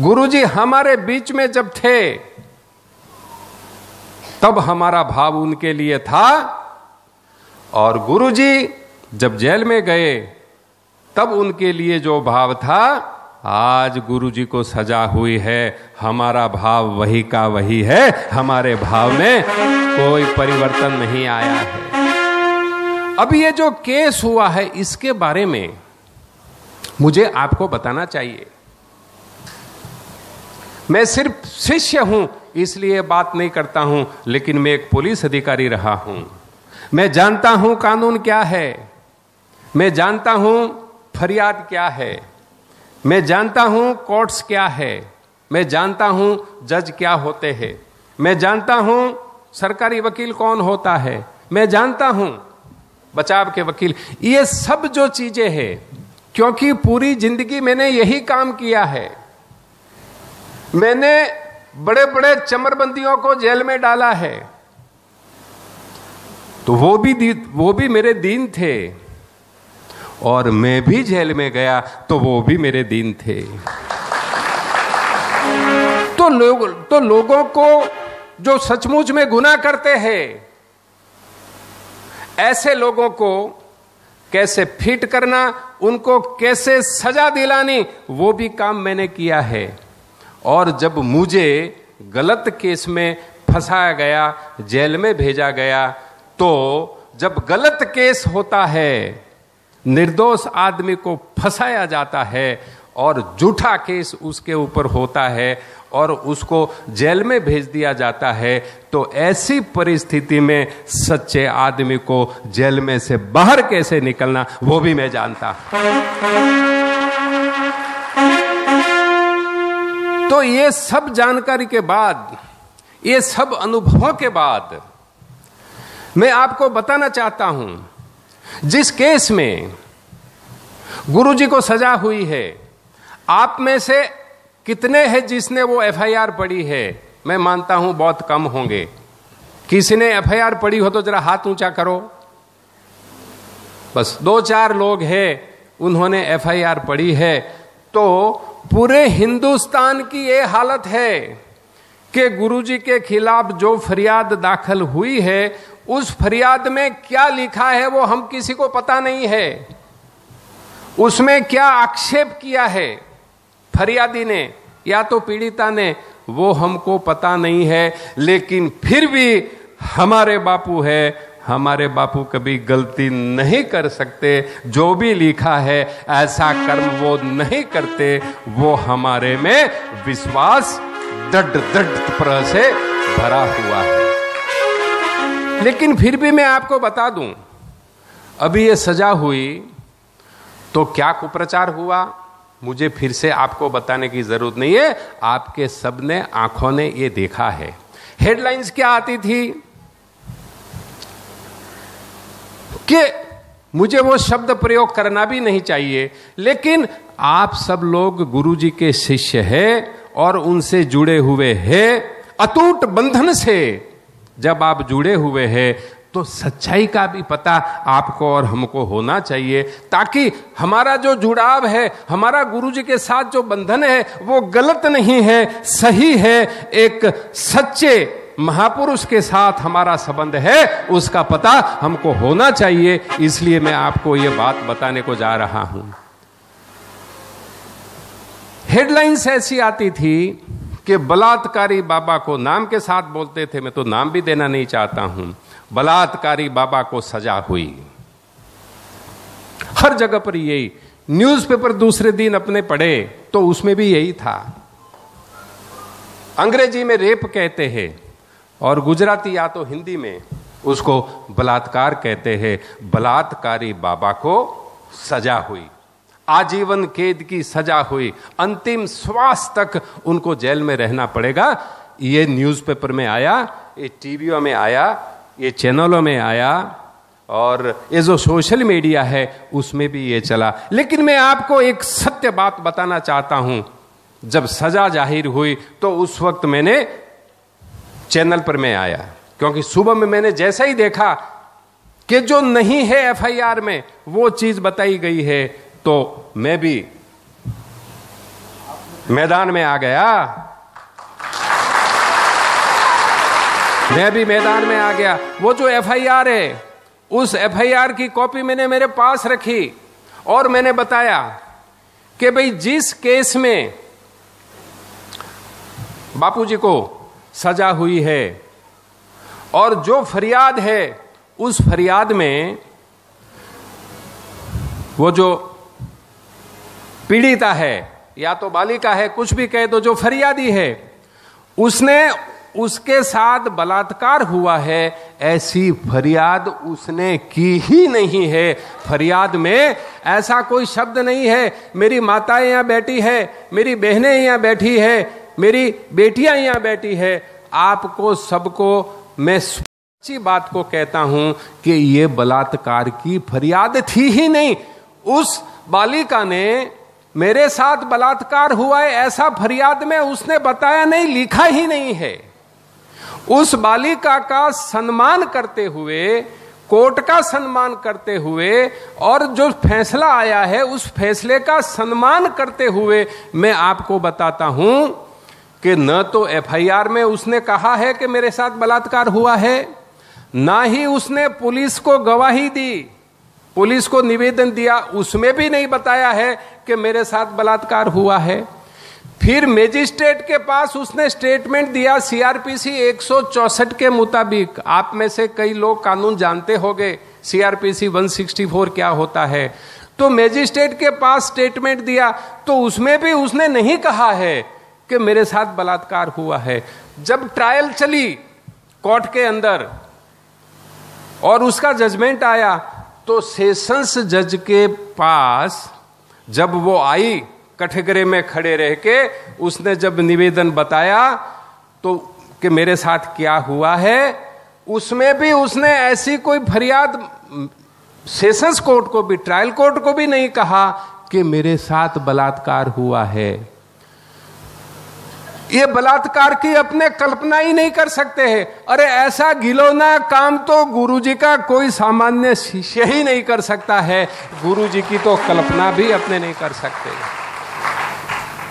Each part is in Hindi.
गुरुजी हमारे बीच में जब थे तब हमारा भाव उनके लिए था, और गुरुजी जब जेल में गए तब उनके लिए जो भाव था, आज गुरुजी को सजा हुई है, हमारा भाव वही का वही है, हमारे भाव में कोई परिवर्तन नहीं आया है। अब ये जो केस हुआ है इसके बारे में मुझे आपको बताना चाहिए। मैं सिर्फ शिष्य हूं इसलिए बात नहीं करता हूं, लेकिन मैं एक पुलिस अधिकारी रहा हूं। मैं जानता हूं कानून क्या है, मैं जानता हूं फरियाद क्या है, मैं जानता हूं कोर्ट्स क्या है, मैं जानता हूं जज क्या होते हैं, मैं जानता हूं सरकारी वकील कौन होता है, मैं जानता हूं बचाव के वकील, ये सब जो चीजें हैं, क्योंकि पूरी जिंदगी मैंने यही काम किया है। मैंने बड़े बड़े चमरबंदियों को जेल में डाला है, तो वो भी मेरे दीन थे, और मैं भी जेल में गया तो वो भी मेरे दीन थे। तो लोगों को जो सचमुच में गुनाह करते हैं, ऐसे लोगों को कैसे फिट करना, उनको कैसे सजा दिलानी, वो भी काम मैंने किया है। और जब मुझे गलत केस में फंसाया गया, जेल में भेजा गया, तो जब गलत केस होता है, निर्दोष आदमी को फंसाया जाता है और झूठा केस उसके ऊपर होता है और उसको जेल में भेज दिया जाता है, तो ऐसी परिस्थिति में सच्चे आदमी को जेल में से बाहर कैसे निकलना वो भी मैं जानता हूं। तो ये सब जानकारी के बाद, ये सब अनुभवों के बाद मैं आपको बताना चाहता हूं, जिस केस में गुरुजी को सजा हुई है, आप में से कितने हैं जिसने वो FIR पढ़ी है? मैं मानता हूं बहुत कम होंगे। किसी ने FIR पढ़ी हो तो जरा हाथ ऊंचा करो। बस 2-4 लोग हैं, उन्होंने FIR पढ़ी है। तो पूरे हिंदुस्तान की ये हालत है कि गुरुजी के खिलाफ जो फरियाद दाखिल हुई है, उस फरियाद में क्या लिखा है वो हम किसी को पता नहीं है। उसमें क्या आक्षेप किया है फरियादी ने या तो पीड़िता ने, वो हमको पता नहीं है। लेकिन फिर भी हमारे बापू है, हमारे बापू कभी गलती नहीं कर सकते। जो भी लिखा है ऐसा कर्म वो नहीं करते। वो हमारे में विश्वास दृढ़ से भरा हुआ है। लेकिन फिर भी मैं आपको बता दूं, अभी ये सजा हुई तो क्या कुप्रचार हुआ, मुझे फिर से आपको बताने की जरूरत नहीं है। आपके सबने आंखों ने ये देखा है। हेडलाइंस क्या आती थी कि मुझे वो शब्द प्रयोग करना भी नहीं चाहिए, लेकिन आप सब लोग गुरुजी के शिष्य हैं और उनसे जुड़े हुए हैं। अटूट बंधन से जब आप जुड़े हुए हैं तो सच्चाई का भी पता आपको और हमको होना चाहिए, ताकि हमारा जो जुड़ाव है, हमारा गुरुजी के साथ जो बंधन है, वो गलत नहीं है, सही है। एक सच्चे महापुरुष के साथ हमारा संबंध है, उसका पता हमको होना चाहिए। इसलिए मैं आपको ये बात बताने को जा रहा हूं। हेडलाइंस ऐसी आती थी कि बलात्कारी बाबा को, नाम के साथ बोलते थे, मैं तो नाम भी देना नहीं चाहता हूं, बलात्कारी बाबा को सजा हुई। हर जगह पर यही, न्यूज़पेपर दूसरे दिन अपने पढ़े तो उसमें भी यही था। अंग्रेजी में रेप कहते हैं और गुजराती या तो हिंदी में उसको बलात्कार कहते हैं। बलात्कारी बाबा को सजा हुई, आजीवन कैद की सजा हुई, अंतिम श्वास तक उनको जेल में रहना पड़ेगा। ये न्यूज़पेपर में आया, ये टीवीओं में आया, ये चैनलों में आया, और ये जो सोशल मीडिया है उसमें भी ये चला। लेकिन मैं आपको एक सत्य बात बताना चाहता हूं, जब सजा जाहिर हुई तो उस वक्त मैंने चैनल पर मैं आया, क्योंकि सुबह में मैंने जैसा ही देखा कि जो नहीं है FIR में वो चीज बताई गई है, तो मैं भी मैदान में आ गया, मैं भी मैदान में आ गया। वो जो FIR है, उस FIR की कॉपी मैंने मेरे पास रखी और मैंने बताया कि भाई जिस केस में बापूजी को सजा हुई है और जो फरियाद है उस फरियाद में वो जो पीड़िता है या तो बालिका है, कुछ भी कहे तो जो फरियादी है, उसने उसके साथ बलात्कार हुआ है, ऐसी फरियाद उसने की ही नहीं है। फरियाद में ऐसा कोई शब्द नहीं है। मेरी माताएं यहाँ बैठी है, मेरी बहनें यहाँ बैठी है, मेरी बेटियां यहाँ बैठी है, आपको सबको मैं सच्ची बात को कहता हूं कि ये बलात्कार की फरियाद थी ही नहीं। उस बालिका ने मेरे साथ बलात्कार हुआ है ऐसा फरियाद में उसने बताया नहीं, लिखा ही नहीं है। उस बालिका का सम्मान करते हुए, कोर्ट का सम्मान करते हुए और जो फैसला आया है उस फैसले का सम्मान करते हुए मैं आपको बताता हूं कि न तो FIR में उसने कहा है कि मेरे साथ बलात्कार हुआ है, ना ही उसने पुलिस को गवाही दी, पुलिस को निवेदन दिया, उसमें भी नहीं बताया है कि मेरे साथ बलात्कार हुआ है। फिर मजिस्ट्रेट के पास उसने स्टेटमेंट दिया CRPC 164 के मुताबिक। आप में से कई लोग कानून जानते होंगे, CRPC 164 क्या होता है। तो मजिस्ट्रेट के पास स्टेटमेंट दिया तो उसमें भी उसने नहीं कहा है कि मेरे साथ बलात्कार हुआ है। जब ट्रायल चली कोर्ट के अंदर और उसका जजमेंट आया तो सेशंस जज के पास जब वो आई, कटघरे में खड़े रह के उसने जब निवेदन बताया तो कि मेरे साथ क्या हुआ है, उसमें भी उसने ऐसी कोई फरियाद सेशंस कोर्ट को भी, ट्रायल कोर्ट को भी नहीं कहा कि मेरे साथ बलात्कार हुआ है। ये बलात्कार की अपने कल्पना ही नहीं कर सकते हैं। अरे ऐसा घिनौना काम तो गुरुजी का कोई सामान्य शिष्य ही नहीं कर सकता है, गुरुजी की तो कल्पना भी अपने नहीं कर सकते।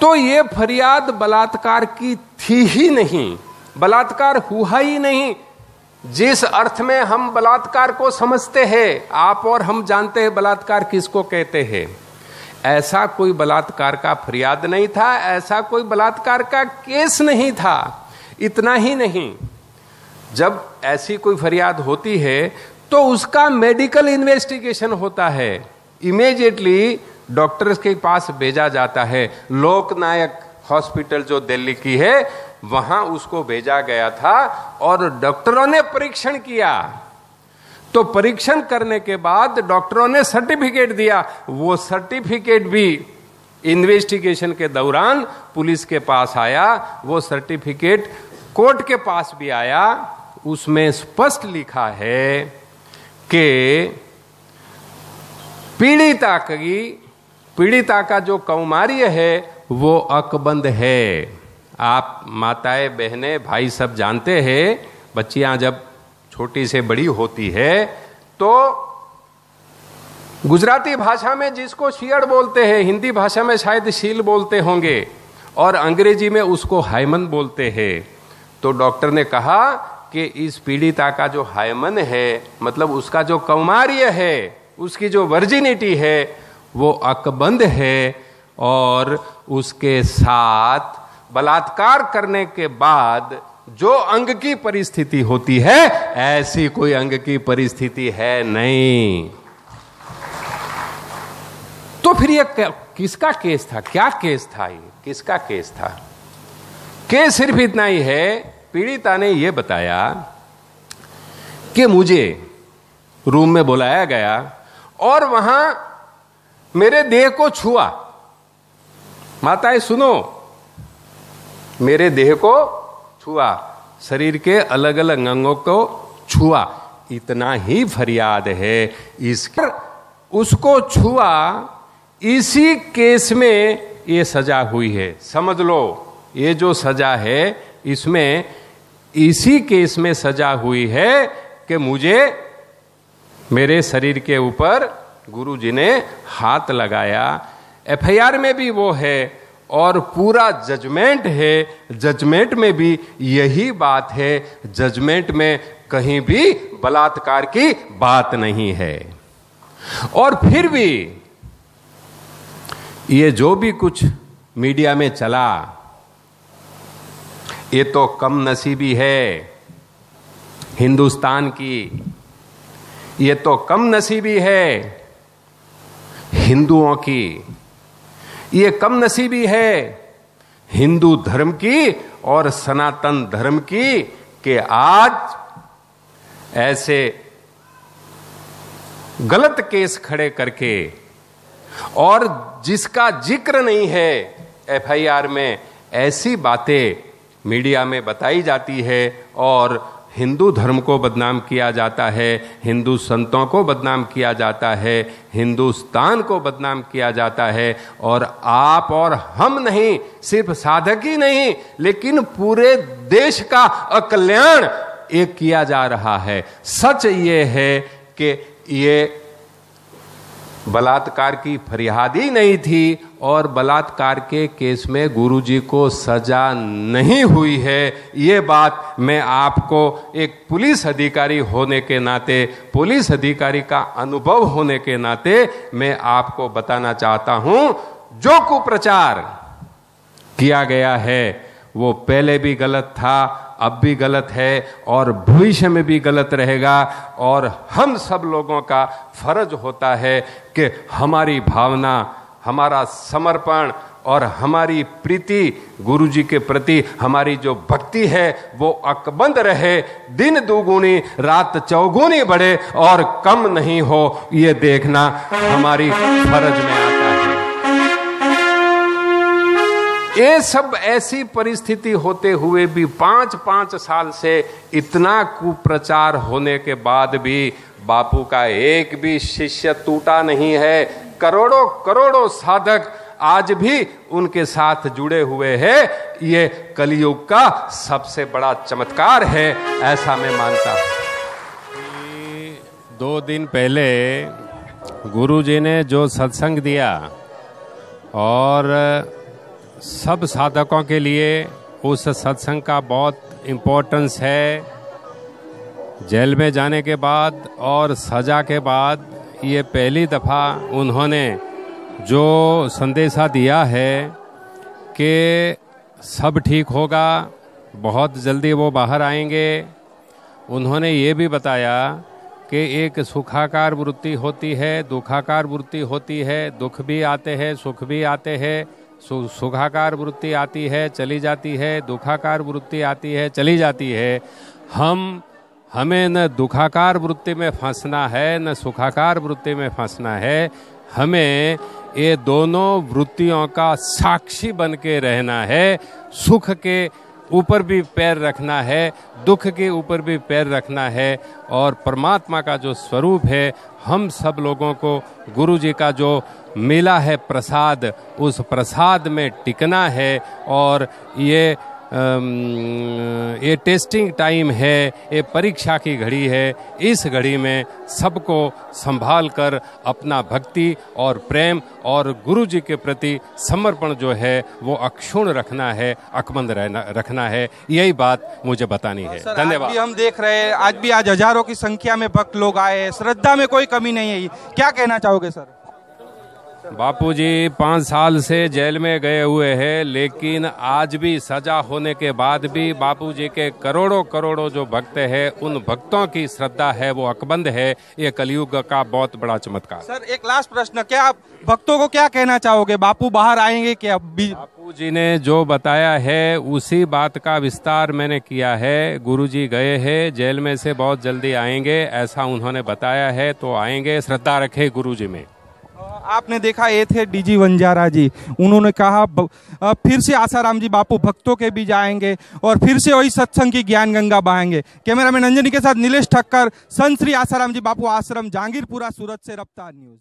तो ये फरियाद बलात्कार की थी ही नहीं, बलात्कार हुआ ही नहीं। जिस अर्थ में हम बलात्कार को समझते हैं, आप और हम जानते हैं बलात्कार किसको कहते हैं, ऐसा कोई बलात्कार का फरियाद नहीं था, ऐसा कोई बलात्कार का केस नहीं था। इतना ही नहीं, जब ऐसी कोई फरियाद होती है तो उसका मेडिकल इन्वेस्टिगेशन होता है, इमीडिएटली डॉक्टर्स के पास भेजा जाता है। लोकनायक हॉस्पिटल जो दिल्ली की है, वहां उसको भेजा गया था और डॉक्टरों ने परीक्षण किया। तो परीक्षण करने के बाद डॉक्टरों ने सर्टिफिकेट दिया, वो सर्टिफिकेट भी इन्वेस्टिगेशन के दौरान पुलिस के पास आया, वो सर्टिफिकेट कोर्ट के पास भी आया। उसमें स्पष्ट लिखा है कि पीड़िता का जो कौमार्य है वो अकबंद है। आप माताएं, बहनें, भाई सब जानते हैं, बच्चियां जब छोटी से बड़ी होती है तो गुजराती भाषा में जिसको शीयड़ बोलते हैं, हिंदी भाषा में शायद शील बोलते होंगे और अंग्रेजी में उसको हायमन बोलते हैं। तो डॉक्टर ने कहा कि इस पीड़िता का जो हायमन है, मतलब उसका जो कौमार्य है, उसकी जो वर्जिनिटी है, वो अकबंद है और उसके साथ बलात्कार करने के बाद जो अंग की परिस्थिति होती है, ऐसी कोई अंग की परिस्थिति है नहीं। तो फिर ये किसका केस था, क्या केस था, ये किसका केस था? केस सिर्फ इतना ही है, पीड़िता ने ये बताया कि मुझे रूम में बुलाया गया और वहां मेरे देह को छुआ। माताएं सुनो, मेरे देह को छुआ, शरीर के अलग अलग अंगों को छुआ, इतना ही फरियाद है। इसका उसको छुआ, इसी केस में ये सजा हुई है। समझ लो ये जो सजा है, इसमें इसी केस में सजा हुई है कि मुझे, मेरे शरीर के ऊपर गुरुजी ने हाथ लगाया। FIR में भी वो है और पूरा जजमेंट है। जजमेंट में भी यही बात है, जजमेंट में कहीं भी बलात्कार की बात नहीं है। और फिर भी ये जो भी कुछ मीडिया में चला, ये तो कम नसीबी है हिंदुस्तान की, ये तो कम नसीबी है हिंदुओं की, ये कम नसीबी है हिंदू धर्म की और सनातन धर्म की कि आज ऐसे गलत केस खड़े करके, और जिसका जिक्र नहीं है एफआईआर में, ऐसी बातें मीडिया में बताई जाती है और हिंदू धर्म को बदनाम किया जाता है, हिंदू संतों को बदनाम किया जाता है, हिंदुस्तान को बदनाम किया जाता है। और आप और हम नहीं, सिर्फ साधक ही नहीं लेकिन पूरे देश का अकल्याण ये किया जा रहा है। सच ये है कि ये बलात्कार की फरियाद ही नहीं थी और बलात्कार के केस में गुरुजी को सजा नहीं हुई है। ये बात मैं आपको एक पुलिस अधिकारी होने के नाते, पुलिस अधिकारी का अनुभव होने के नाते मैं आपको बताना चाहता हूँ। जो कुप्रचार किया गया है वो पहले भी गलत था, अब भी गलत है और भविष्य में भी गलत रहेगा। और हम सब लोगों का फर्ज होता है कि हमारी भावना, हमारा समर्पण और हमारी प्रीति गुरुजी के प्रति, हमारी जो भक्ति है वो अकबंद रहे, दिन दुगुनी रात चौगुनी बढ़े और कम नहीं हो, ये देखना हमारी फर्ज में आता है। ये सब ऐसी परिस्थिति होते हुए भी 5-5 साल से इतना कुप्रचार होने के बाद भी बापू का एक भी शिष्य टूटा नहीं है। करोड़ों करोड़ों साधक आज भी उनके साथ जुड़े हुए हैं। ये कलयुग का सबसे बड़ा चमत्कार है, ऐसा मैं मानता हूँ। 2 दिन पहले गुरुजी ने जो सत्संग दिया और सब साधकों के लिए उस सत्संग का बहुत इम्पोर्टेंस है। जेल में जाने के बाद और सजा के बाद ये पहली दफ़ा उन्होंने जो संदेशा दिया है कि सब ठीक होगा, बहुत जल्दी वो बाहर आएंगे। उन्होंने ये भी बताया कि एक सुखाकार वृत्ति होती है, दुखाकार वृत्ति होती है, दुख भी आते हैं सुख भी आते हैं। सुखाकार वृत्ति आती है चली जाती है, दुखाकार वृत्ति आती है चली जाती है। हमें न दुखाकार वृत्ति में फंसना है न सुखाकार वृत्ति में फंसना है। हमें ये दोनों वृत्तियों का साक्षी बन के रहना है। सुख के ऊपर भी पैर रखना है, दुख के ऊपर भी पैर रखना है। और परमात्मा का जो स्वरूप है, हम सब लोगों को गुरुजी का जो मिला है प्रसाद, उस प्रसाद में टिकना है। और ये टेस्टिंग टाइम है, ये परीक्षा की घड़ी है। इस घड़ी में सबको संभाल कर अपना भक्ति और प्रेम और गुरुजी के प्रति समर्पण जो है वो अक्षुण्ण रखना है, अकबंद रखना है। यही बात मुझे बतानी है। धन्यवाद। आज भी हम देख रहे हैं, आज हजारों की संख्या में भक्त लोग आए हैं, श्रद्धा में कोई कमी नहीं है। क्या कहना चाहोगे सर? बापूजी 5 साल से जेल में गए हुए हैं लेकिन आज भी सजा होने के बाद भी बापूजी के करोड़ों करोड़ों जो भक्त हैं, उन भक्तों की श्रद्धा है वो अकबंद है। ये कलयुग का बहुत बड़ा चमत्कार। सर एक लास्ट प्रश्न, क्या आप भक्तों को क्या कहना चाहोगे? बापू बाहर आएंगे क्या? बापूजी ने जो बताया है उसी बात का विस्तार मैंने किया है। गुरुजी गए हैं जेल में से, बहुत जल्दी आएंगे ऐसा उन्होंने बताया है, तो आएंगे। श्रद्धा रखे गुरुजी में। आपने देखा ये थे डीजी वंजारा जी, उन्होंने कहा फिर से आसाराम जी बापू भक्तों के बीच आएंगे और फिर से वही सत्संग की ज्ञान गंगा बहाएंगे। कैमरामैन अंजनी के साथ नीलेष ठक्कर, संत श्री आसाराम जी बापू आश्रम, जांगिरपुरा, सूरत से रफ्तार न्यूज।